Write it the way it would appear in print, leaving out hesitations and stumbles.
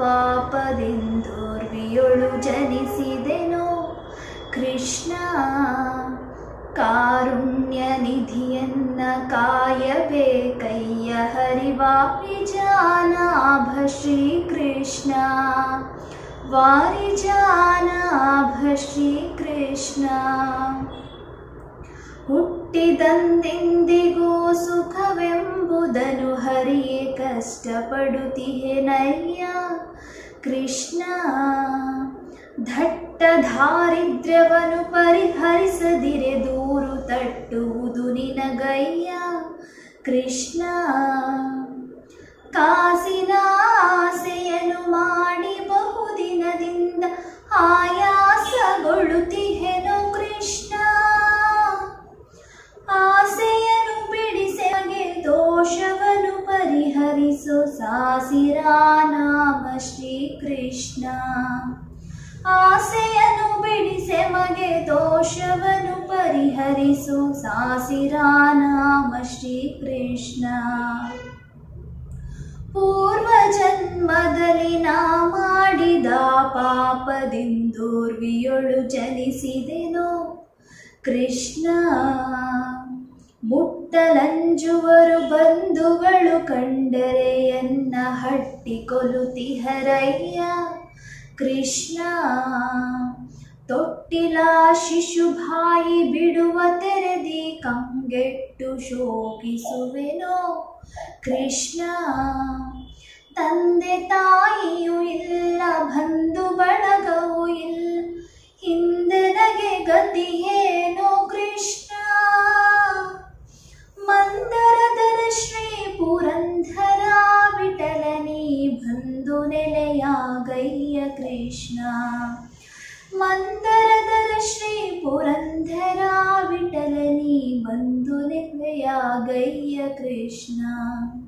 ಪಾಪದಿಂದೋರ್ವಿಯೊಳು ಜನಿಸಿದೆನು ಕೃಷ್ಣ ಕಾರುಣ್ಯ ನಿಧಿಯನ್ನ ಕಾಯಬೇ ಕೈಯ ಹರಿವಾರಿಜಾನಾಭ ಶ್ರೀ ಕೃಷ್ಣ ವಾರಿಜಾನಾಭ ಶ್ರೀ ಕೃಷ್ಣ ಹುಟ್ಟಿದಂದೆಂದಿಗೂ ಸುಖವೆಂಬುದನ್ನು ಹರಿಯೇ ಕಷ್ಟಪಡುತ್ತಿಹೆನಯ್ಯ ಕೃಷ್ಣ ದಟ್ಟ ದಾರಿದ್ರ್ಯವನ್ನು ಪರಿಹರಿಸದಿರೆ ದೂರು ತಟ್ಟುವುದು ನಿನಗಯ್ಯ ಕೃಷ್ಣ ಕಾಸಿನ ಆಸೆಯನ್ನು ಮಾಡಿ ಬಹುದಿನದಿಂದ ಆಯಾಸಗೊಳ್ಳುತ್ತಿಹೆನು ಕೃಷ್ಣ ಆಸೆಯನ್ನು ಬಿಡಿಸೆಗೆ ದೋಷವನ್ನು ಪರಿಹರಿಸು ಸಾಸಿರಾನಾಮ ಶ್ರೀಕೃಷ್ಣ ಆಸೆಯನ್ನು ಬಿಡಿಸೆ ಮಗೆ ದೋಷವನ್ನು ಪರಿಹರಿಸು ಸಾಸಿರಾನಾಮ ಶ್ರೀಕೃಷ್ಣ ಪೂರ್ವ ಜನ್ಮದಲ್ಲಿ ನಾ ಮಾಡಿದ ಪಾಪದಿಂದೋರ್ವಿಯೊಳು ಜನಿಸಿದೆನು ಕೃಷ್ಣ ಮುಟ್ಟಲಂಜುವರು ಬಂಧುಗಳು ಕಂಡರೆಯನ್ನ ಹಟ್ಟಿಕೊಲುತಿಹರಯ್ಯ ಕೃಷ್ಣ ತೊಟ್ಟಿಲ ಶಿಶುಭಾಯಿ ಬಿಡುವ ತೆರೆದಿ ಕಂಗೆಟ್ಟು ಶೋಕಿಸುವೆನೋ ಕೃಷ್ಣ ತಂದೆ ತಾಯಿಯೂ ಇಲ್ಲ ಬಂಧು ಬಳಗವೂ ಇಲ್ಲ ಹಿಂದೆನಗೆ ಗತಿಯೇನೋ ಕೃಷ್ಣ ಮಂದರದನ ಶ್ರೀ ಪುರಂದರ ವಿಠಲನಿ ಬಂಧು ನೆಲೆಯಾಗಯ್ಯ ಕೃಷ್ಣ ಮಂದರದನ ಶ್ರೀ ಪುರಂದರ ವಿಠಲನಿ ಬಂಧು ನೆಲೆಯಾಗಯ್ಯ ಕೃಷ್ಣ